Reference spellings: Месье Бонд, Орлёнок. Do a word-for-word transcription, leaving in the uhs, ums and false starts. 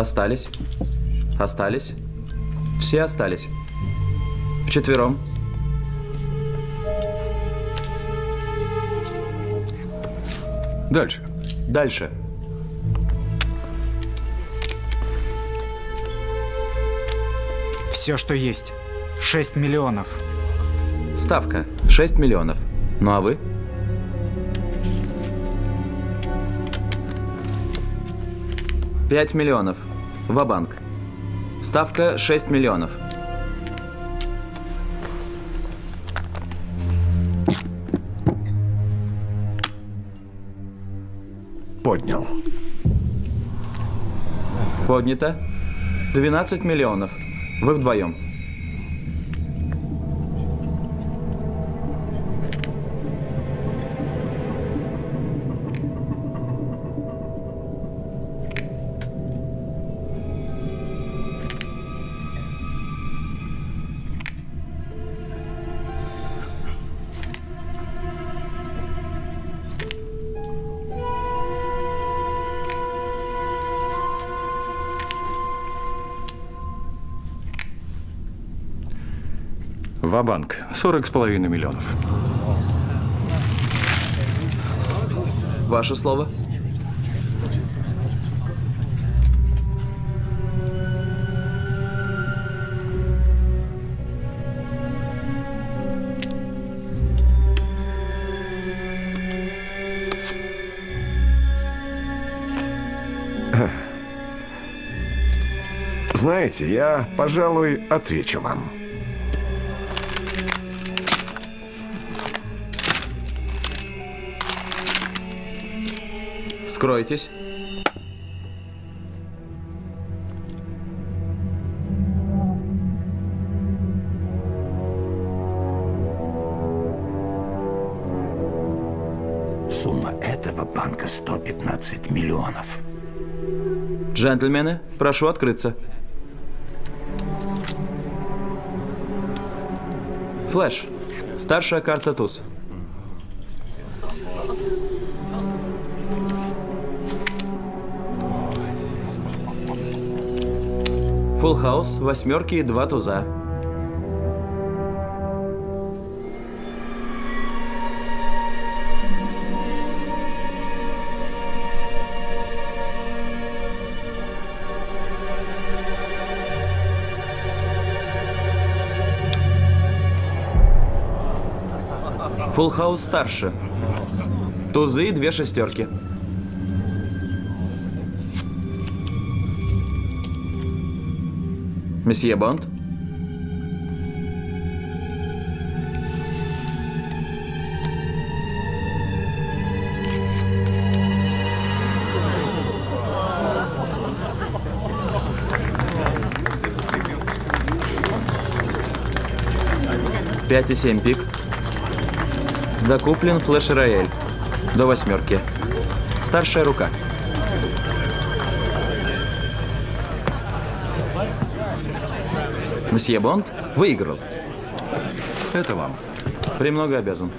Остались. Остались. Все остались. Вчетвером. Дальше. Дальше. Все, что есть. шесть миллионов. Ставка. шесть миллионов. Ну а вы? пять миллионов. Ва-банк. Ставка шесть миллионов. Поднял. Поднято. двенадцать миллионов. Вы вдвоем. Ва-банк. сорок с половиной миллионов. Ваше слово? Знаете, я, пожалуй, отвечу вам. Скройтесь. Сумма этого банка сто пятнадцать миллионов. Джентльмены, прошу открыться. Флэш. Старшая карта туз. Фулл-хаус, восьмерки и два туза. Фулл-хаус старше. Тузы и две шестерки. Месье Бонд? пять и семь пик. Докуплен флеш-рояль. До восьмерки. Старшая рука. Месье Бонд выиграл. Это вам. Премного обязан.